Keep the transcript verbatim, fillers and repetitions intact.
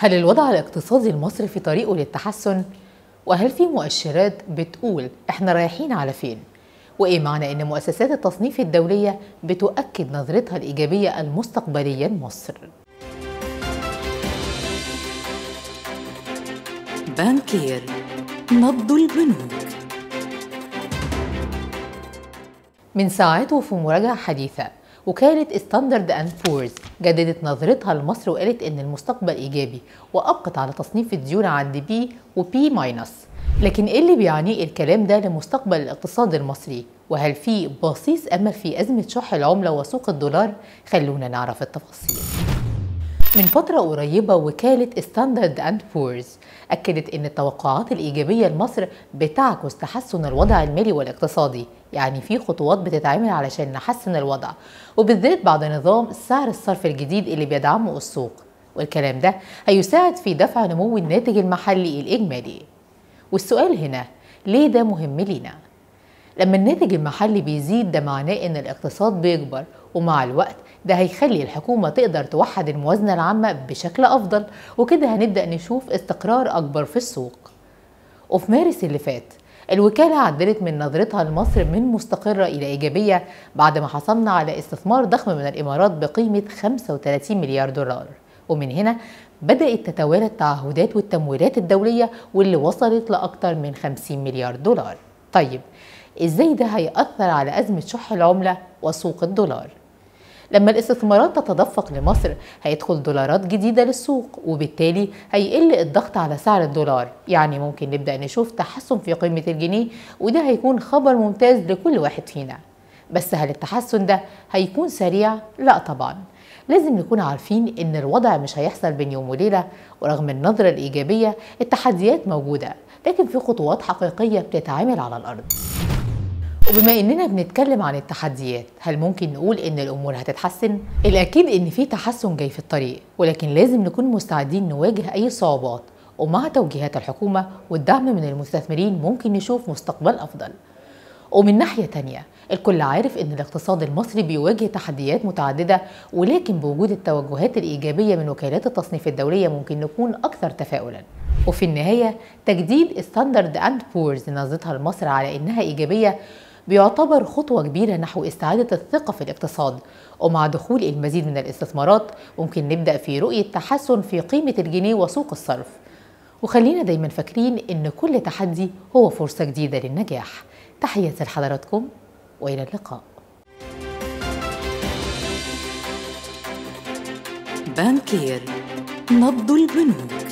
هل الوضع الاقتصادي المصري في طريقه للتحسن؟ وهل في مؤشرات بتقول احنا رايحين على فين؟ وايه معنى ان مؤسسات التصنيف الدولية بتؤكد نظرتها الإيجابية المستقبلية لمصر؟ بانكير نبض البنوك. من ساعاته في مراجعة حديثة، وكالة ستاندرد اند بورز جددت نظرتها لمصر وقالت ان المستقبل ايجابي، وابقت على تصنيف الديون عند بي وبي ماينس. لكن ايه اللي بيعنيه الكلام ده لمستقبل الاقتصاد المصري؟ وهل في بصيص امل في ازمه شح العمله وسوق الدولار؟ خلونا نعرف التفاصيل. من فتره قريبه وكاله ستاندرد اند بورز اكدت ان التوقعات الايجابيه لمصر بتعكس تحسن الوضع المالي والاقتصادي، يعني في خطوات بتتعمل علشان نحسن الوضع، وبالذات بعد نظام سعر الصرف الجديد اللي بيدعمه السوق، والكلام ده هيساعد في دفع نمو الناتج المحلي الاجمالي. والسؤال هنا، ليه ده مهم لينا؟ لما الناتج المحلي بيزيد ده معناه ان الاقتصاد بيكبر، ومع الوقت ده هيخلي الحكومة تقدر توحد الموازنة العامة بشكل أفضل، وكده هنبدأ نشوف استقرار أكبر في السوق. وفي مارس اللي فات الوكالة عدلت من نظرتها لمصر من مستقرة إلى إيجابية بعد ما حصلنا على استثمار ضخم من الإمارات بقيمة خمسة وثلاثين مليار دولار، ومن هنا بدأت تتوالى التعهدات والتمويلات الدولية واللي وصلت لأكثر من خمسين مليار دولار. طيب إزاي ده هيأثر على أزمة شح العملة وسوق الدولار؟ لما الاستثمارات تتدفق لمصر هيدخل دولارات جديدة للسوق، وبالتالي هيقل الضغط على سعر الدولار، يعني ممكن نبدأ نشوف تحسن في قيمة الجنيه، وده هيكون خبر ممتاز لكل واحد فينا. بس هل التحسن ده هيكون سريع؟ لا طبعا، لازم نكون عارفين ان الوضع مش هيحصل بين يوم وليلة، ورغم النظرة الإيجابية التحديات موجودة، لكن في خطوات حقيقية بتتعمل على الأرض. وبما اننا بنتكلم عن التحديات، هل ممكن نقول ان الامور هتتحسن؟ الاكيد ان في تحسن جاي في الطريق، ولكن لازم نكون مستعدين نواجه اي صعوبات، ومع توجيهات الحكومة والدعم من المستثمرين ممكن نشوف مستقبل افضل. ومن ناحية تانية، الكل عارف ان الاقتصاد المصري بيواجه تحديات متعددة، ولكن بوجود التوجهات الايجابية من وكالات التصنيف الدولية ممكن نكون اكثر تفاؤلا. وفي النهاية تجديد ستاندرد اند بورز نظرتها لمصر على انها ايجابية بيعتبر خطوة كبيرة نحو استعادة الثقة في الاقتصاد، ومع دخول المزيد من الاستثمارات ممكن نبدأ في رؤية تحسن في قيمة الجنيه وسوق الصرف. وخلينا دايما فاكرين إن كل تحدي هو فرصة جديدة للنجاح. تحياتي لحضراتكم وإلى اللقاء. بانكير نبض البنوك.